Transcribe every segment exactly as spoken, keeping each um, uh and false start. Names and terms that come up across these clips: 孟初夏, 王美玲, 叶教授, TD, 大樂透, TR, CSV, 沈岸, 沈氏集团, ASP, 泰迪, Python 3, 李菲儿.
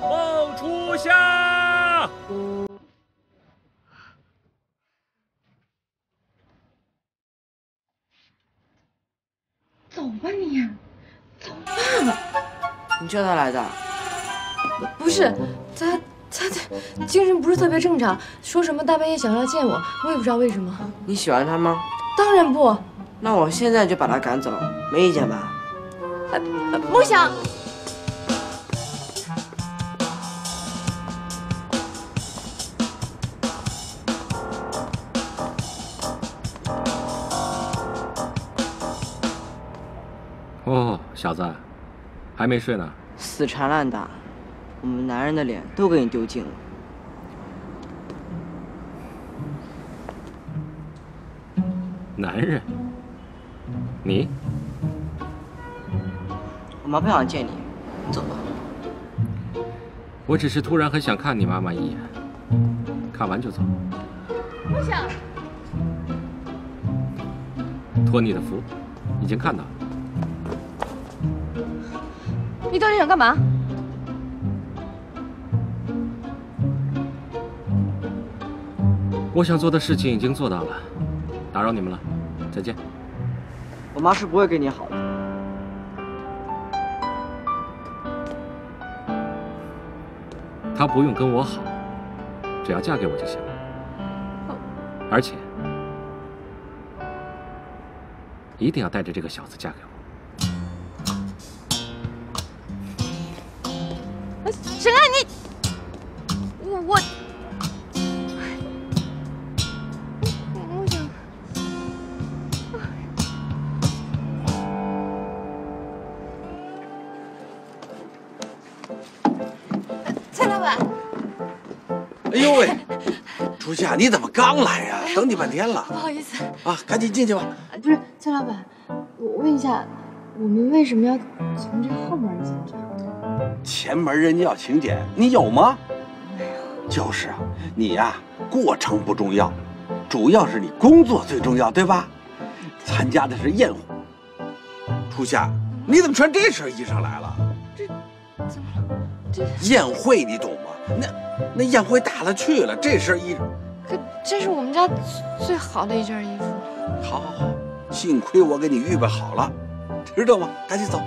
报初夏。走吧你，走吧。你叫他来的？不是，他他他精神不是特别正常，说什么大半夜想要见我，我也不知道为什么。你喜欢他吗？当然不。那我现在就把他赶走，没意见吧？呃，梦想。 哦，小子，还没睡呢？死缠烂打，我们男人的脸都给你丢尽了。男人，你？我妈不想见你，你走吧。我只是突然很想看你妈妈一眼，看完就走。不想。托你的福，已经看到了。 你到底想干嘛？我想做的事情已经做到了，打扰你们了，再见。我妈是不会跟你好的。她不用跟我好，只要嫁给我就行了。而且，一定要带着这个小子嫁给我。 沈安，你我我我想，蔡老板。哎呦喂，初夏，你怎么刚来呀？等你半天了。不好意思啊，赶紧进去吧。不是，蔡老板，我问一下，我们为什么要从这后门进去？ 前门人家要请柬，你有吗？没有。就是啊，你呀、啊，过程不重要，主要是你工作最重要，对吧？参加的是宴会。初夏，你怎么穿这身衣裳来了？这怎么了？这宴会你懂吗？那那宴会打了去了，这身衣裳。可这是我们家最好的一件衣服。好，好，好，幸亏我给你预备好了，知道吗？赶紧走。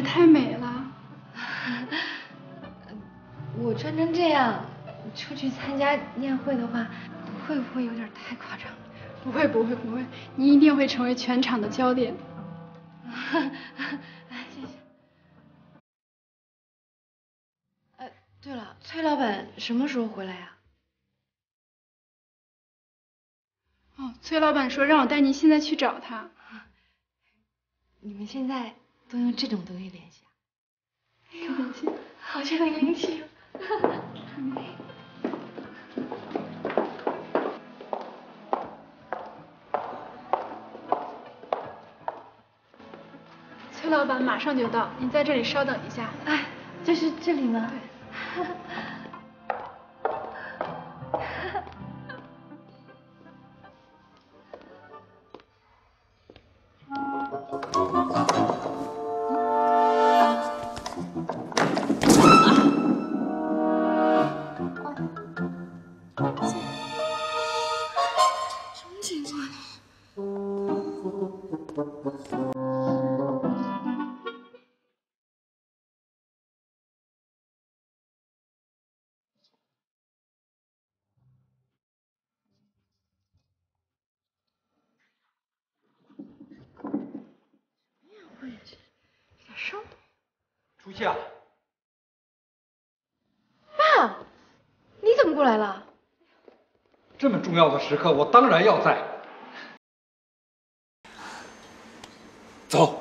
是太美了。我穿成这样出去参加宴会的话，会不会有点太夸张了？不会不会不会，你一定会成为全场的焦点。谢谢。哎，对了，崔老板什么时候回来呀？哦，崔老板说让我带您现在去找他。你们现在都用这种东西联系啊？哎呦，好像很灵巧。崔老板马上就到，您在这里稍等一下。哎，就是这里吗？对。出去啊！爸，你怎么过来了？这么重要的时刻，我当然要在。走。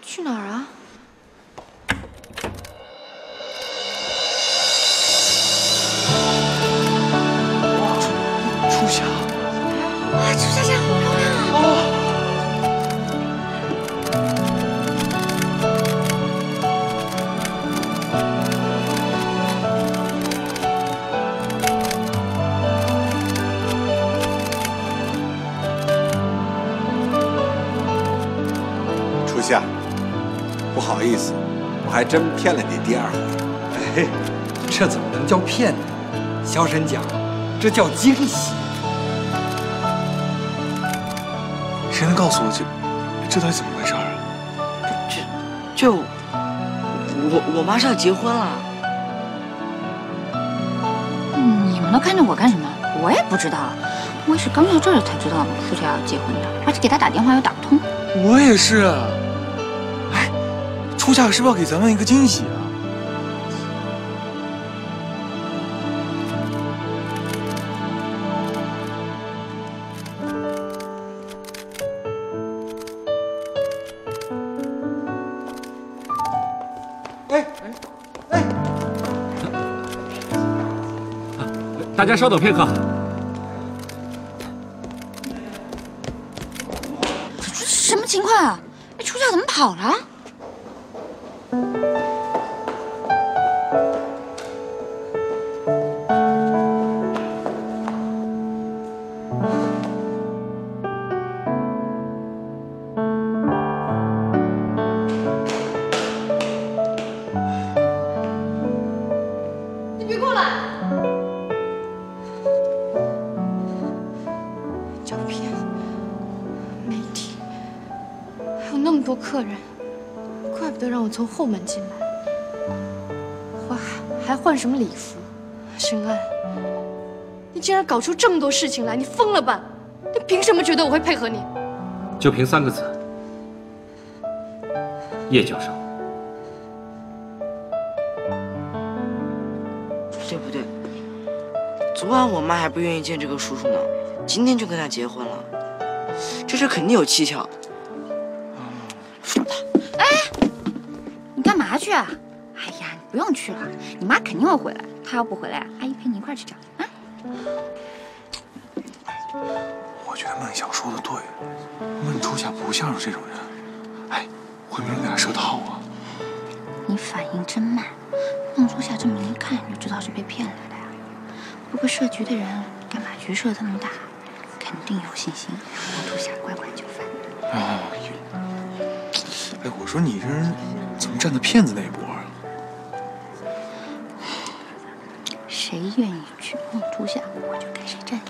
去哪儿啊？初夏。啊，初夏夏好漂亮啊！哦。 不好意思，我还真骗了你第二回。哎，这怎么能叫骗呢？小沈讲，这叫惊喜。谁能告诉我这这到底怎么回事啊？这这我我妈是要结婚了。你们都看着我干什么？我也不知道，我也是刚到这儿才知道舒淇要结婚的，而且给她打电话又打不通。我也是。 初夏是不是要给咱们一个惊喜啊？哎哎哎！大家稍等片刻。这什么情况啊？哎，初夏怎么跑了？ 从后门进来，我还换什么礼服？沈岸，你竟然搞出这么多事情来，你疯了吧？你凭什么觉得我会配合你？就凭三个字，叶教授。不对不对，昨晚我妈还不愿意见这个叔叔呢，今天就跟他结婚了，这事肯定有蹊跷。 去啊！哎呀，你不用去了，你妈肯定会回来。她要不回来，阿姨陪你一块去找啊。我觉得孟晓说的对，孟初夏不像是这种人。哎，会不会给她设套啊？你反应真慢，孟初夏这么一看就知道是被骗来的呀。不过设局的人干嘛局设这么大，肯定有信心让孟初夏乖乖就范。哎，哎，我说你这人。 怎么站在骗子那一波啊？谁愿意去梦初夏，我就给谁站。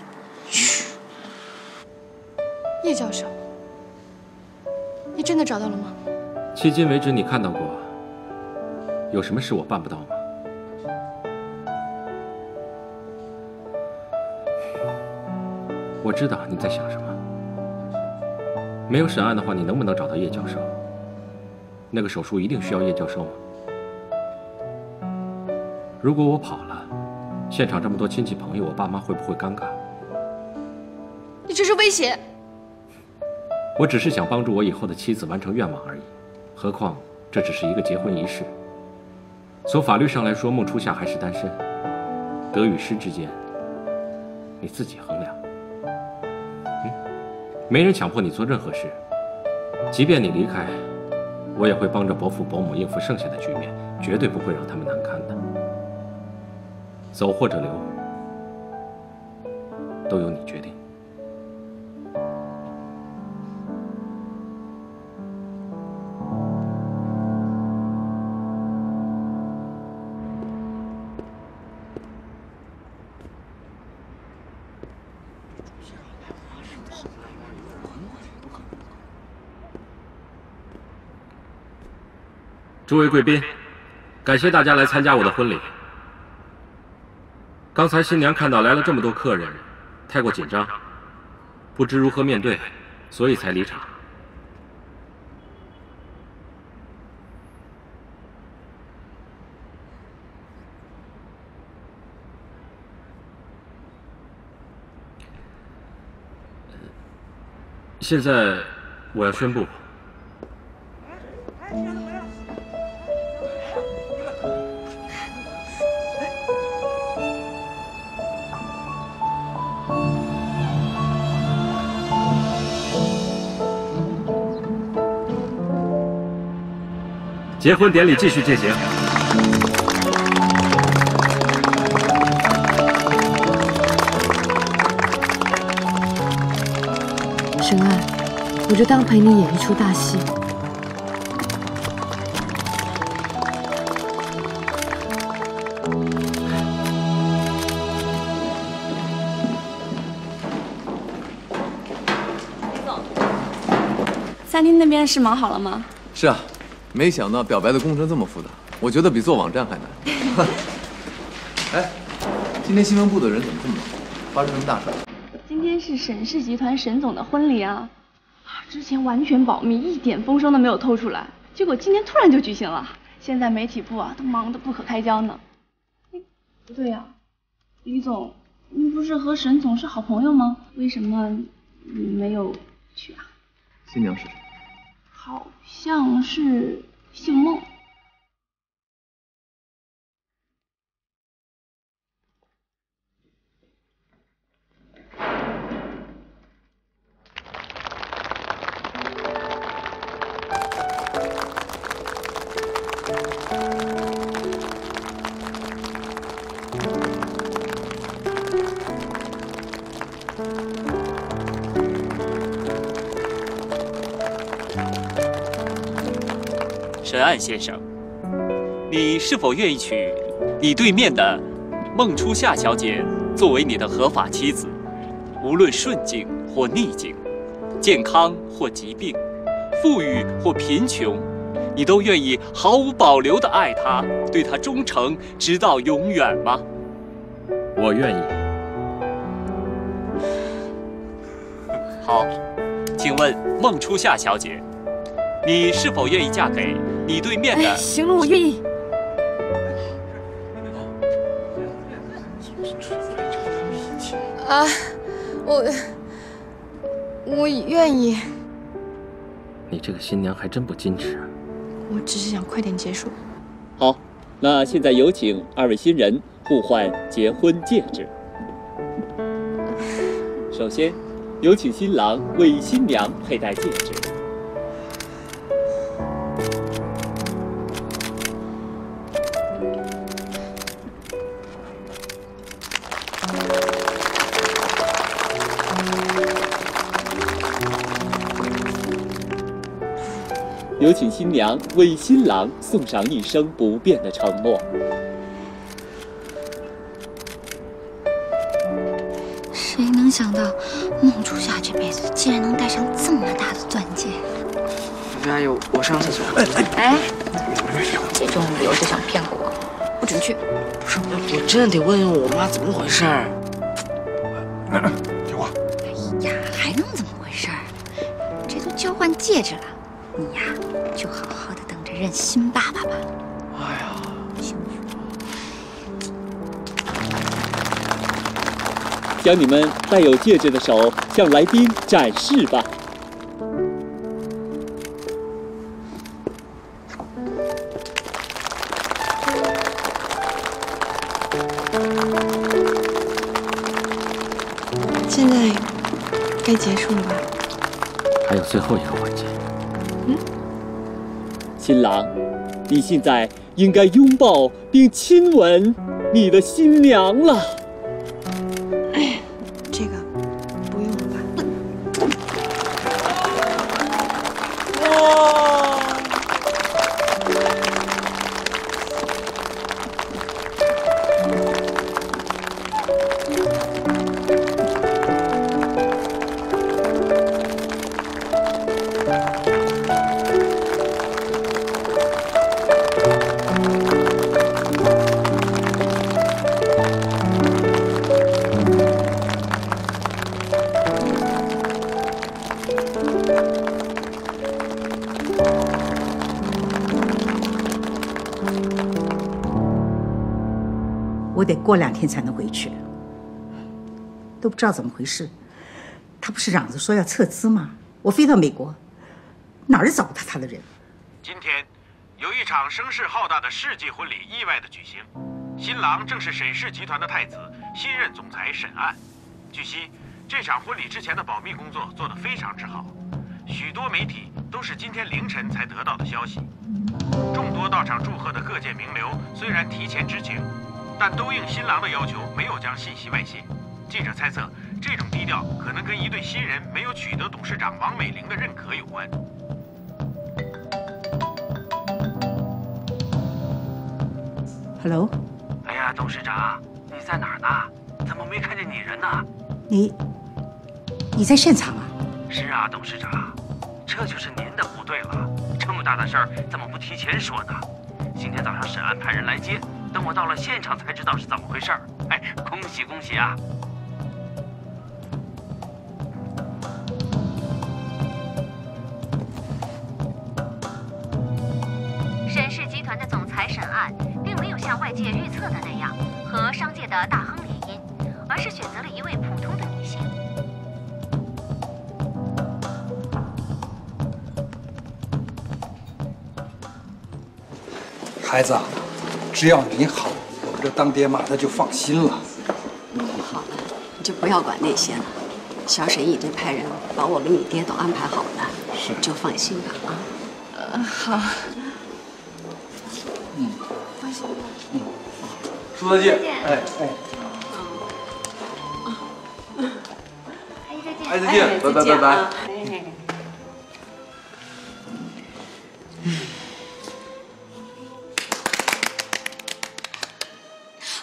嘘，叶教授，你真的找到了吗？迄今为止，你看到过有什么事我办不到吗？我知道你在想什么。没有审案的话，你能不能找到叶教授？那个手术一定需要叶教授吗？如果我跑了，现场这么多亲戚朋友，我爸妈会不会尴尬？你这是威胁！我只是想帮助我以后的妻子完成愿望而已，何况这只是一个结婚仪式。 从法律上来说，孟初夏还是单身，得与失之间，你自己衡量。嗯，没人强迫你做任何事，即便你离开，我也会帮着伯父伯母应付剩下的局面，绝对不会让他们难堪的。走或者留，都由你决定。 诸位贵宾，感谢大家来参加我的婚礼。刚才新娘看到来了这么多客人，太过紧张，不知如何面对，所以才离场。现在我要宣布。 结婚典礼继续进行。沈爱，我就当陪你演一出大戏。李总，餐厅那边是忙好了吗？是啊。 没想到表白的工程这么复杂，我觉得比做网站还难。哎，今天新闻部的人怎么这么忙？发生什么大事？今天是沈氏集团沈总的婚礼啊，之前完全保密，一点风声都没有透出来，结果今天突然就举行了。现在媒体部啊都忙得不可开交呢。哎，不对呀、啊，李总，您不是和沈总是好朋友吗？为什么你没有去啊？新娘是谁？ 好像是姓孟。沈岸先生，你是否愿意娶你对面的孟初夏小姐作为你的合法妻子？无论顺境或逆境，健康或疾病，富裕或贫穷，你都愿意毫无保留地爱她，对她忠诚，直到永远吗？我愿意。好，请问孟初夏小姐，你是否愿意嫁给？ 你对面的，行了，我愿意。啊，我我愿意。你这个新娘还真不矜持啊！我只是想快点结束。好，那现在有请二位新人互换结婚戒指。首先，有请新郎为新娘佩戴戒指。 有请新娘为新郎送上一生不变的承诺。谁能想到，孟初夏这辈子竟然能戴上这么大的钻戒？哎呦，我上厕所。哎，这中午留着想骗过我，不准去。不是，我真的得问问我妈怎么回事儿。给我。哎呀，还能怎么回事儿？这都交换戒指了，你呀就好好的等着认新爸爸吧。哎呀，幸福。将你们戴有戒指的手向来宾展示吧。 现在该结束了吧？还有最后一个环节。嗯。新郎，你现在应该拥抱并亲吻你的新娘了。哎，这个不用了吧？哇！我得过两天才能回去，都不知道怎么回事。他不是嚷着说要撤资吗？我飞到美国，哪儿找他他的人？今天有一场声势浩大的世纪婚礼意外的举行，新郎正是沈氏集团的太子、新任总裁沈岸。据悉，这场婚礼之前的保密工作做得非常之好，许多媒体都是今天凌晨才得到的消息。众多到场祝贺的各界名流虽然提前知情。 但都应新郎的要求，没有将信息外泄。记者猜测，这种低调可能跟一对新人没有取得董事长王美玲的认可有关。Hello。哎呀，董事长，你在哪儿呢？怎么没看见你人呢？你，你在现场啊？是啊，董事长，这就是您的不对了。这么大的事儿，怎么不提前说呢？今天早上沈安派人来接。 等我到了现场才知道是怎么回事儿，哎，恭喜恭喜啊！沈氏集团的总裁沈岸，并没有像外界预测的那样和商界的大亨联姻，而是选择了一位普通的女性。孩子。 只要你好，我们这当爹妈的就放心了。你好，你就不要管那些了。小沈已经派人把我跟你爹都安排好了，是就放心吧啊。呃，好。嗯，放心吧。嗯，说再见。哎哎。啊啊。哎，再见。哎，再见。拜拜拜拜。哎。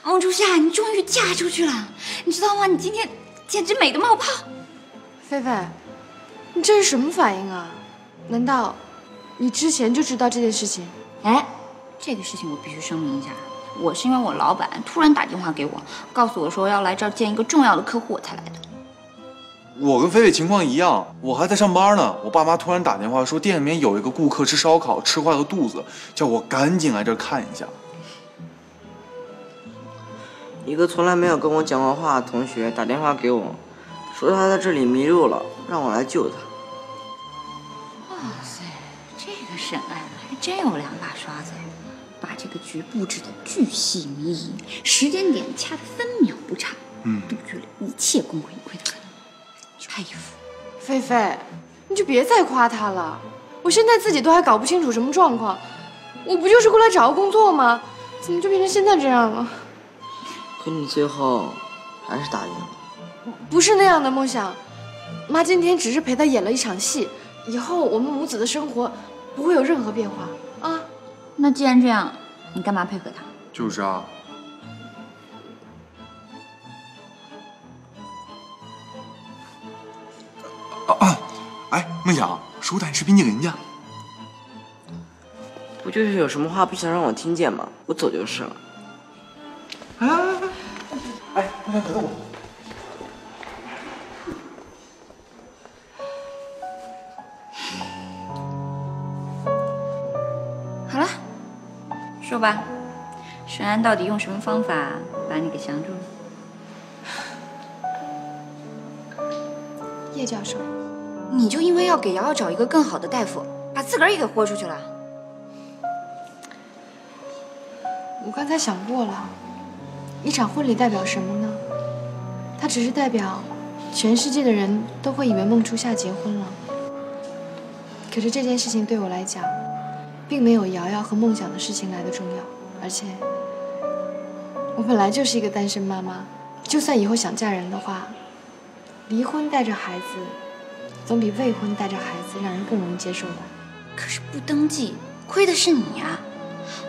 王初夏，你终于嫁出去了，你知道吗？你今天简直美得冒泡。菲菲，你这是什么反应啊？难道你之前就知道这件事情？哎，这个事情我必须声明一下，我是因为我老板突然打电话给我，告诉我说要来这儿见一个重要的客户，我才来的。我跟菲菲情况一样，我还在上班呢。我爸妈突然打电话说店里面有一个顾客吃烧烤吃坏了肚子，叫我赶紧来这儿看一下。 一个从来没有跟我讲过话的同学打电话给我，说他在这里迷路了，让我来救他。哇塞，这个沈岸还真有两把刷子，把这个局布置的巨细靡遗，时间点掐得分秒不差，嗯，杜绝了一切功亏一篑的可能，太一副。菲菲，你就别再夸他了，我现在自己都还搞不清楚什么状况，我不就是过来找个工作吗？怎么就变成现在这样了？ 可你最后还是答应了，不是那样的梦想。妈今天只是陪他演了一场戏，以后我们母子的生活不会有任何变化啊。那既然这样，你干嘛配合他？就是啊。啊！哎，梦想，叔带你吃冰淇淋去。 我就是有什么话不想让我听见嘛，我走就是了。哎哎，快来等我。好了，说吧，沈安到底用什么方法把你给降住了？ 叶教授，你就因为要给瑶瑶找一个更好的大夫，把自个儿也给豁出去了。我刚才想过了，一场婚礼代表什么呢？它只是代表全世界的人都会以为孟初夏结婚了。可是这件事情对我来讲，并没有瑶瑶和梦想的事情来的重要。而且，我本来就是一个单身妈妈，就算以后想嫁人的话。 离婚带着孩子，总比未婚带着孩子让人更容易接受吧。可是不登记，亏的是你啊！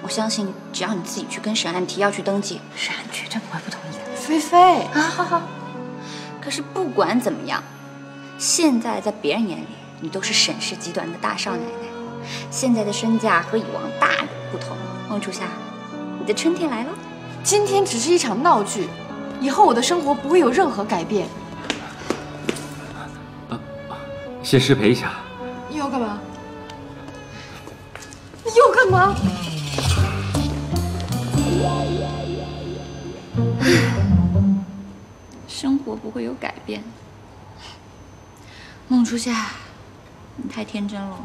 我相信，只要你自己去跟沈岸提要去登记，沈岸绝对不会不同意的。菲菲啊，好好。可是不管怎么样，现在在别人眼里，你都是沈氏集团的大少奶奶。现在的身价和以往大有不同。孟初夏，你的春天来了。今天只是一场闹剧，以后我的生活不会有任何改变。 先失陪一下。你要干嘛？你要干嘛？生活不会有改变。孟初夏，你太天真了。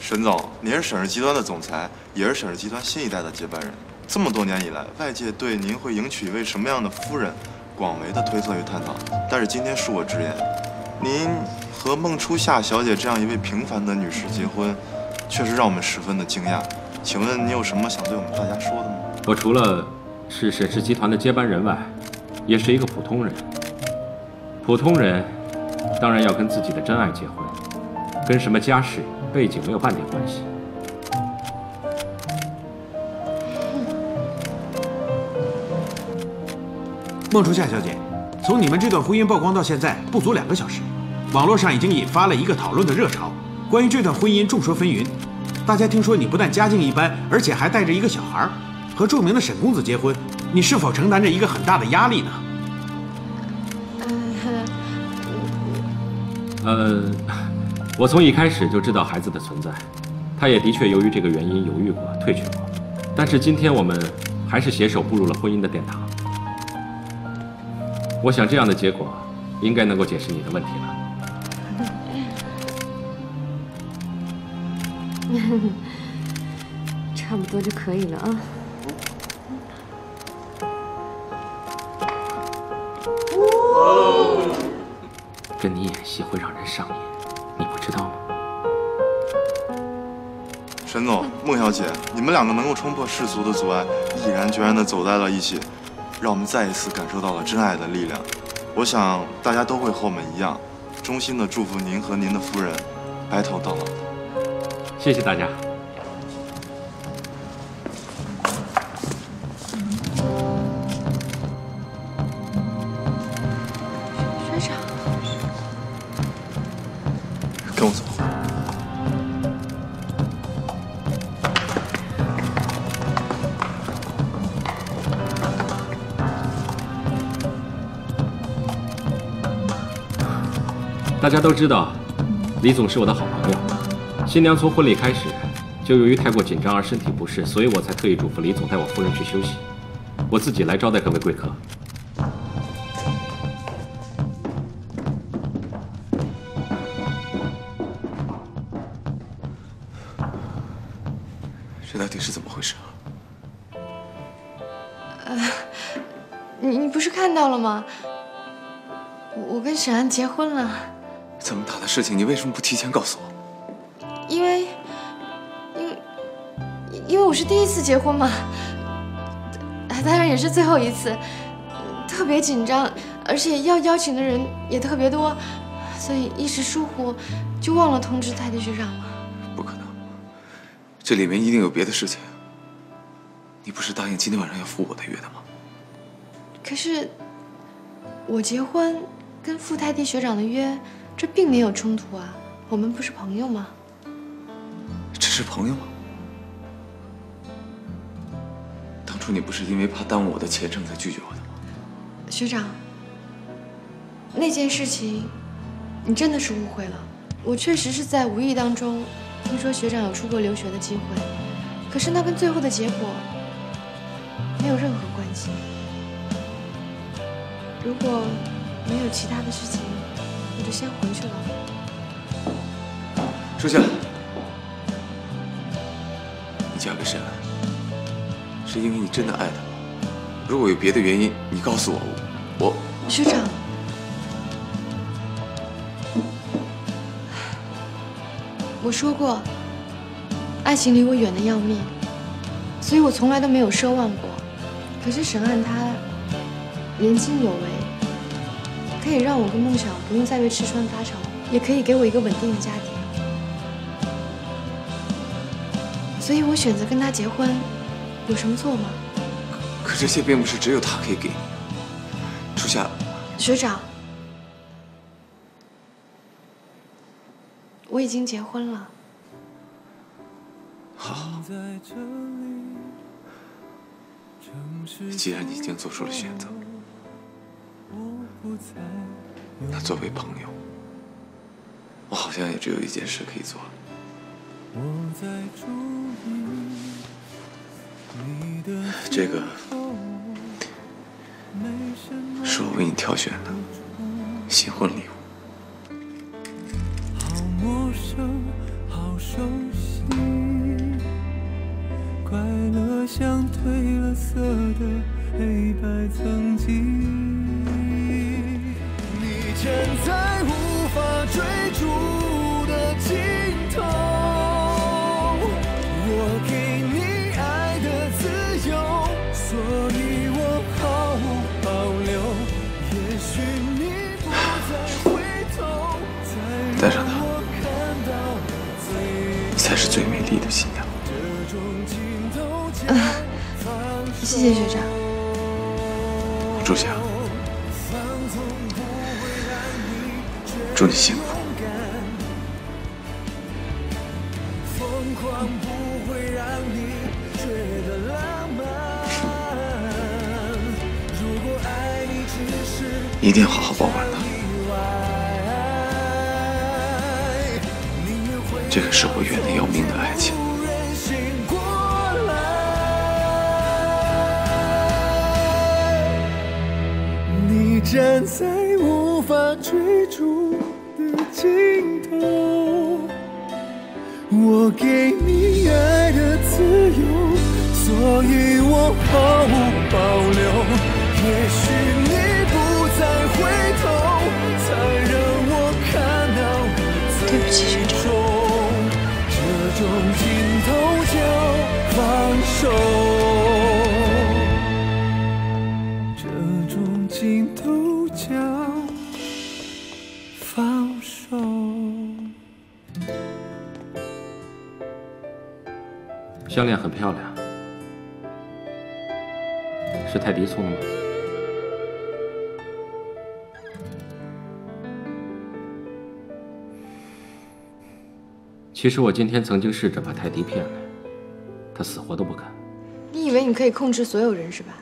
沈总，您是沈氏集团的总裁，也是沈氏集团新一代的接班人。这么多年以来，外界对您会迎娶一位什么样的夫人，广为的推测与探讨。但是今天恕我直言，您。 和孟初夏小姐这样一位平凡的女士结婚，确实让我们十分的惊讶。请问你有什么想对我们大家说的吗？我除了是沈氏集团的接班人外，也是一个普通人。普通人当然要跟自己的真爱结婚，跟什么家世背景没有半点关系。孟初夏小姐，从你们这段婚姻曝光到现在不足两个小时。 网络上已经引发了一个讨论的热潮，关于这段婚姻众说纷纭。大家听说你不但家境一般，而且还带着一个小孩，和著名的沈公子结婚，你是否承担着一个很大的压力呢？呃，我从一开始就知道孩子的存在，他也的确由于这个原因犹豫过、退却过，但是今天我们还是携手步入了婚姻的殿堂。我想这样的结果应该能够解释你的问题了。 差不多就可以了啊！跟你演戏会让人上瘾，你不知道吗？沈总、孟小姐，你们两个能够冲破世俗的阻碍，毅然决然地走在了一起，让我们再一次感受到了真爱的力量。我想大家都会和我们一样，衷心地祝福您和您的夫人白头到老。 谢谢大家。学长，跟我走。大家都知道，李总是我的好朋友。 新娘从婚礼开始，就由于太过紧张而身体不适，所以我才特意嘱咐李总带我夫人去休息，我自己来招待各位贵客。这到底是怎么回事啊？呃，你你不是看到了吗？我我跟沈安结婚了。这么大的事情，你为什么不提前告诉我？ 因为，因为，因为我是第一次结婚嘛，当然也是最后一次，特别紧张，而且要邀请的人也特别多，所以一时疏忽就忘了通知泰迪学长了。不可能，这里面一定有别的事情。你不是答应今天晚上要赴我的约的吗？可是，我结婚跟赴泰迪学长的约，这并没有冲突啊，我们不是朋友吗？ 是朋友吗？初，你不是因为怕耽误我的前程才拒绝我的吗？学长，那件事情，你真的是误会了。我确实是在无意当中听说学长有出国留学的机会，可是那跟最后的结果没有任何关系。如果没有其他的事情，我就先回去了。收下。你嫁给沈安，是因为你真的爱他吗？如果有别的原因，你告诉我，我……学长，我说过，爱情离我远的要命，所以我从来都没有奢望过。可是沈岸他年轻有为，可以让我跟梦想不用再为吃穿发愁，也可以给我一个稳定的家庭。所以我选择跟他结婚，有什么错吗？可, 可这些并不是只有他可以给你。初夏，学长，我已经结婚了。好，既然你已经做出了选择，那作为朋友，我好像也只有一件事可以做了。这个是我为你挑选的新婚礼物。好陌生，好熟悉，快乐像褪了色的黑白曾经。你潜在无法追逐的尽头。 带上她，你才是最美丽的新娘。啊，谢谢学长。朱霞，祝你幸福。 一定要好好保管它，这个是我远的要命的爱情。你站在无法追逐的尽头，我给你爱的自由，所以我毫无保留。也许你。 回头，才让我看到。对不起，学长。这种尽头叫放手，这种尽头叫放手。项链很漂亮，是泰迪送的吗？ 其实我今天曾经试着把泰迪骗来，他死活都不肯。你以为你可以控制所有人是吧？